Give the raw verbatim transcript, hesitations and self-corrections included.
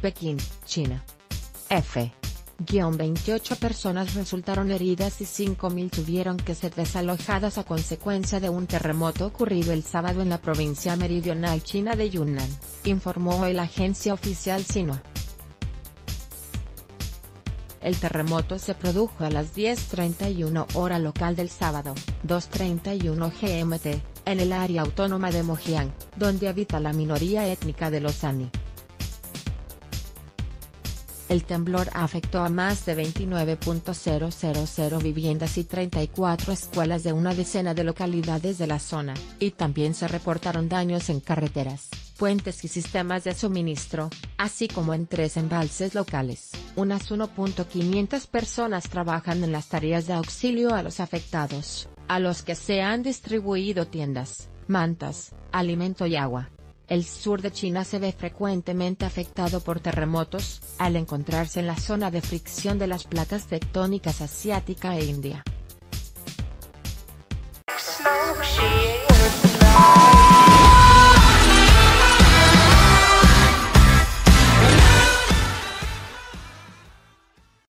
Pekín, China. F veintiocho personas resultaron heridas y cinco mil tuvieron que ser desalojadas a consecuencia de un terremoto ocurrido el sábado en la provincia meridional china de Yunnan, informó la agencia oficial Xinhua. El terremoto se produjo a las diez treinta y uno hora local del sábado, dos treinta y uno G M T, en el área autónoma de Mojiang, donde habita la minoría étnica de los Sani. El temblor afectó a más de veintinueve mil viviendas y treinta y cuatro escuelas de una decena de localidades de la zona, y también se reportaron daños en carreteras, puentes y sistemas de suministro, así como en tres embalses locales. Unas mil quinientas personas trabajan en las tareas de auxilio a los afectados, a los que se han distribuido tiendas, mantas, alimento y agua. El sur de China se ve frecuentemente afectado por terremotos, al encontrarse en la zona de fricción de las placas tectónicas asiática e India.